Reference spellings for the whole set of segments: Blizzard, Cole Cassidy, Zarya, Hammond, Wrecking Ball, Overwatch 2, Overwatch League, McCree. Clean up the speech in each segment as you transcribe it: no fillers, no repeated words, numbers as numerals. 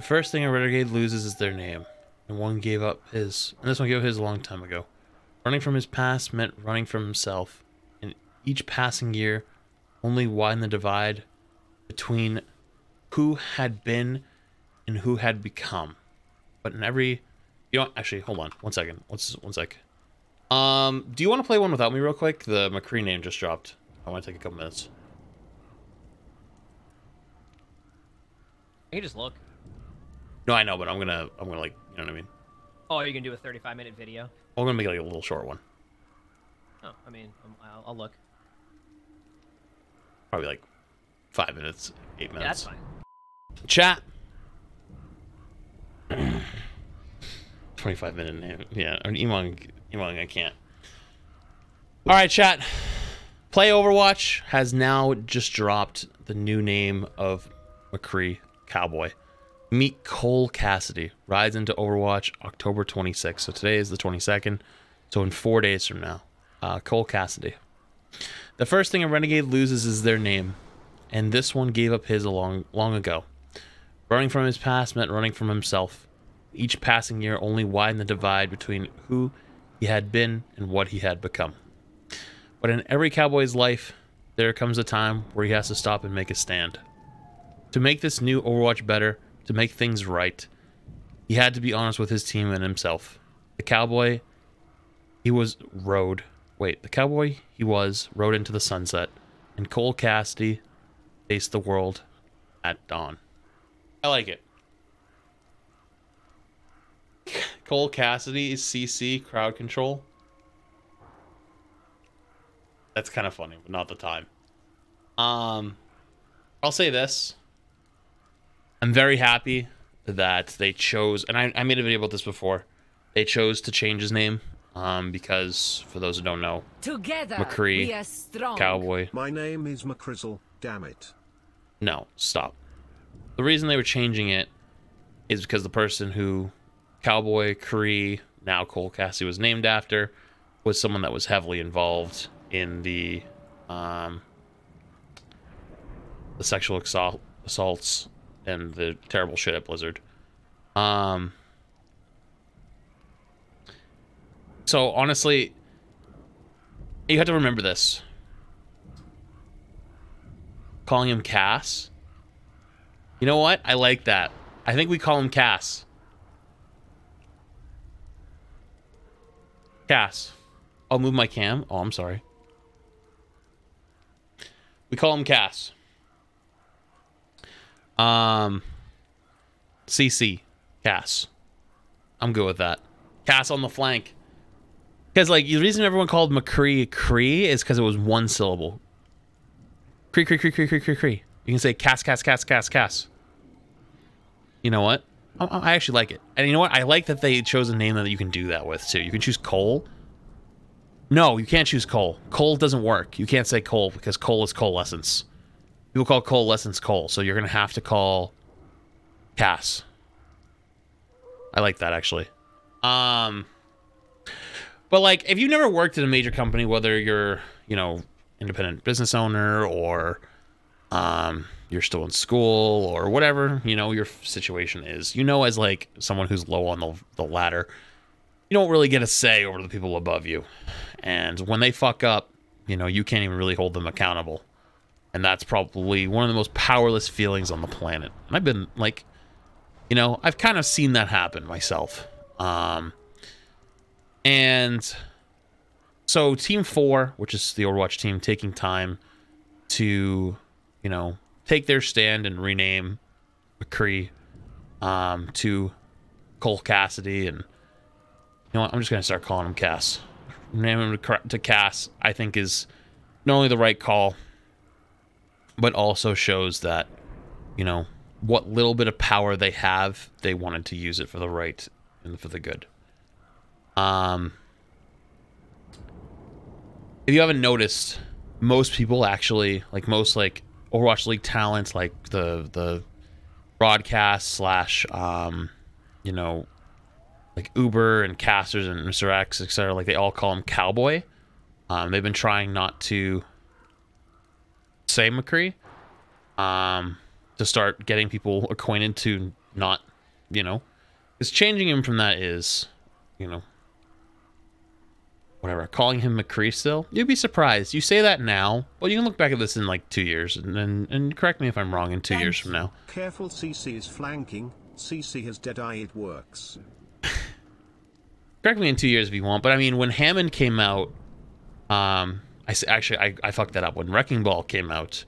The first thing a renegade loses is their name, and one gave up his, and this one gave up his a long time ago. Running from his past meant running from himself, and each passing year only widened the divide between who had been and who had become. But in every, you know, actually, hold on, one second. One sec. Do you want to play one without me real quick? The McCree name just dropped. I want to take a couple minutes. You can just look. No, I know, but I'm gonna like, you know what I mean? Oh, you're gonna do a 35-minute video? I'm gonna make like a little short one. Oh, I mean, I'll look. Probably like 5 minutes, 8 minutes. Yeah, that's fine. Chat. 25-minute name. Yeah, I mean, Emong, I can't. All right, chat. Play Overwatch has now just dropped the new name of McCree Cowboy. Meet Cole Cassidy, rides into Overwatch October 26th. So today is the 22nd. So in 4 days from now, Cole Cassidy. The first thing a renegade loses is their name, and this one gave up his a long ago. Running from his past meant running from himself. Each passing year only widened the divide between who he had been and what he had become. But in every cowboy's life, there comes a time where he has to stop and make a stand. To make this new Overwatch better, to make things right, he had to be honest with his team and himself. The cowboy he was rode into the sunset, and Cole Cassidy faced the world at dawn. I like it. Cole Cassidy is CC crowd control. That's kind of funny, but not the time. I'll say this. I'm very happy that they chose, and I made a video about this before, they chose to change his name, because, for those who don't know, together, McCree, Cowboy. My name is McCrizzle, damn it. No, stop. The reason they were changing it is because the person who Cowboy, Cree, now Cole Cassidy was named after, was someone that was heavily involved in the sexual assaults and the terrible shit at Blizzard. So honestly, you have to remember this. Calling him Cass. You know what? I like that. I think we call him Cass. Cass. I'll move my cam. Oh, I'm sorry. We call him Cass. CC. Cass. I'm good with that. Cass on the flank. Because, like, the reason everyone called McCree Cree is because it was one syllable. Cree, Cree, Cree, Cree, Cree, Cree, Cree. You can say Cass, Cass, Cass, Cass, Cass. You know what? I actually like it. And you know what? I like that they chose a name that you can do that with, too. You can choose Cole. No, you can't choose Cole. Cole doesn't work. You can't say Cole because Cole is coalescence. People call coalescence Cole, so you're going to have to call Cass. I like that, actually. But, like, if you've never worked at a major company, whether you're, you know, independent business owner or you're still in school or whatever, you know, your situation is, you know, as, like, someone who's low on the ladder, you don't really get a say over the people above you. And when they fuck up, you know, you can't even really hold them accountable. And that's probably one of the most powerless feelings on the planet. And I've been, like, you know, I've kind of seen that happen myself. And so Team 4, which is the Overwatch team, taking time to, you know, take their stand and rename McCree to Cole Cassidy. And, you know what, I'm just going to start calling him Cass. Naming him to Cass, I think, is not only the right call, but also shows that, you know, what little bit of power they have, they wanted to use it for the right and for the good. If you haven't noticed, most people actually, like most, like, Overwatch League talents, like the broadcast / you know, like Uber and casters and Mr. X, etc., like, they all call him Cowboy. They've been trying not to say McCree, to start getting people acquainted to not you know? Because changing him from that is, you know, whatever. Calling him McCree still? You'd be surprised. You say that now. Well, you can look back at this in like 2 years and correct me if I'm wrong in 2 years from now. Careful, CC is flanking. CC has dead eye, it works. Correct me in 2 years if you want, but I mean, when Hammond came out, I fucked that up. When Wrecking Ball came out,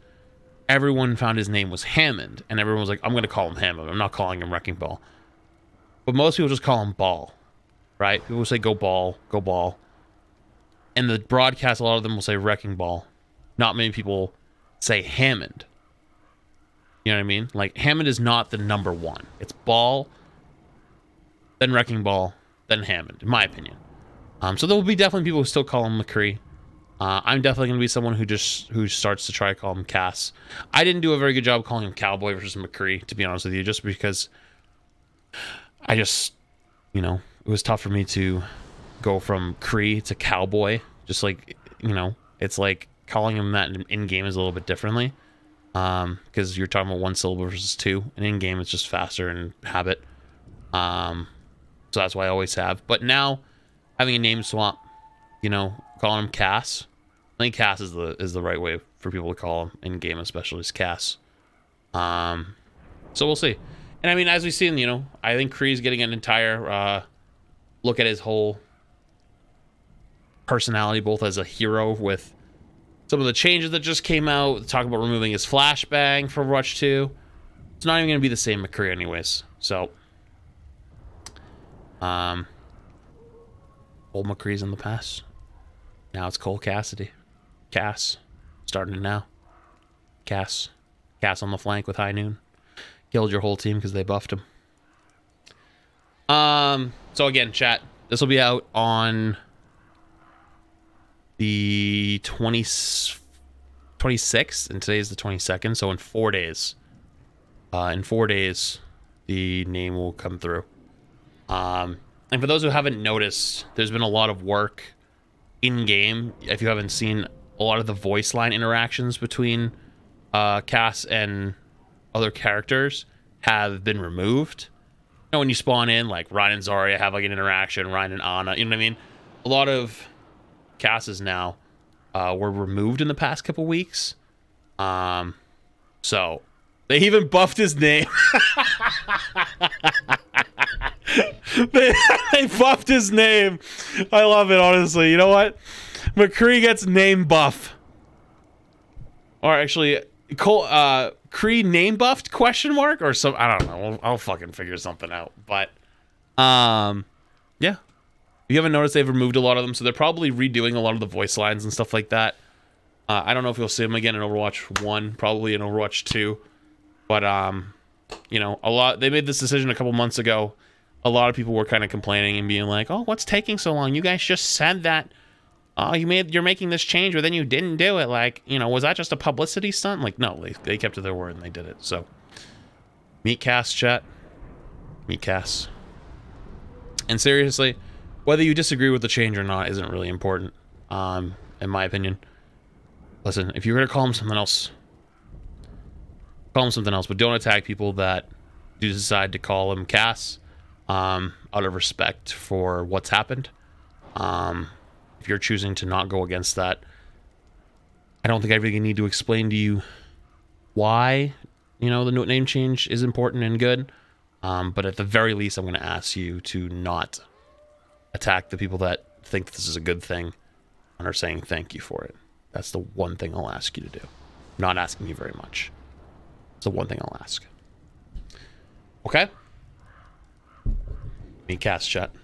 everyone found his name was Hammond, and everyone was like, I'm gonna call him Hammond, I'm not calling him Wrecking Ball. But most people just call him Ball, right? People will say, go Ball, go Ball. And the broadcast, a lot of them will say Wrecking Ball. Not many people say Hammond. You know what I mean? Like, Hammond is not the number one. It's Ball, then Wrecking Ball, then Hammond, in my opinion. So there will be definitely people who still call him McCree. I'm definitely going to be someone who starts to try to call him Cass. I didn't do a very good job calling him Cowboy versus McCree, to be honest with you, just because I just, you know, it was tough for me to go from Cree to Cowboy. Just like, you know, it's like calling him that in game is a little bit differently. Because you're talking about one syllable versus two, and in game it's just faster and habit. So that's why I always have. But now having a name swap, you know, calling him Cass. I think Cass is the right way for people to call him in game, especially is Cass. So we'll see. And I mean, as we've seen, you know, I think Cree's getting an entire look at his whole personality, both as a hero with some of the changes that just came out. Talk about removing his flashbang for Overwatch 2. It's not even going to be the same McCree anyways. So, old McCree's in the past. Now it's Cole Cassidy. Cass. Starting it now. Cass. Cass on the flank with High Noon. Killed your whole team because they buffed him. So again, chat. This will be out on the 26th, and today is the 22nd, so in 4 days. The name will come through. And for those who haven't noticed, there's been a lot of work in-game. If you haven't seen a lot of the voice line interactions between Cass and other characters have been removed. You know, when you spawn in, like, Ryan and Zarya have, like, an interaction, Ryan and Ana, you know what I mean? A lot of Casses now were removed in the past couple weeks. So they even buffed his name. they buffed his name. I love it, honestly. You know what? McCree gets name buff. Or actually, Cole, Cree name buffed ? Or some, I don't know. I'll fucking figure something out. But yeah. You haven't noticed they've removed a lot of them, so they're probably redoing a lot of the voice lines and stuff like that. I don't know if you'll see them again in Overwatch 1, probably in Overwatch 2. But, you know, a lot. They made this decision a couple months ago. A lot of people were kind of complaining and being like, oh, what's taking so long? You guys just said that. Oh, you're making this change, but then you didn't do it. Like, you know, was that just a publicity stunt? Like, no, they kept to their word and they did it. So, meet Cass, chat. Meet Cass. And seriously, whether you disagree with the change or not isn't really important, in my opinion. Listen, if you're going to call him something else, call him something else. But don't attack people that do decide to call him Cass, out of respect for what's happened. If you're choosing to not go against that, I don't think I really need to explain to you why, you know, the name change is important and good. But at the very least, I'm going to ask you to not attack the people that think this is a good thing and are saying thank you for it. That's the one thing I'll ask you to do. I'm not asking you very much. It's the one thing I'll ask. Okay? Meet Cass, chat.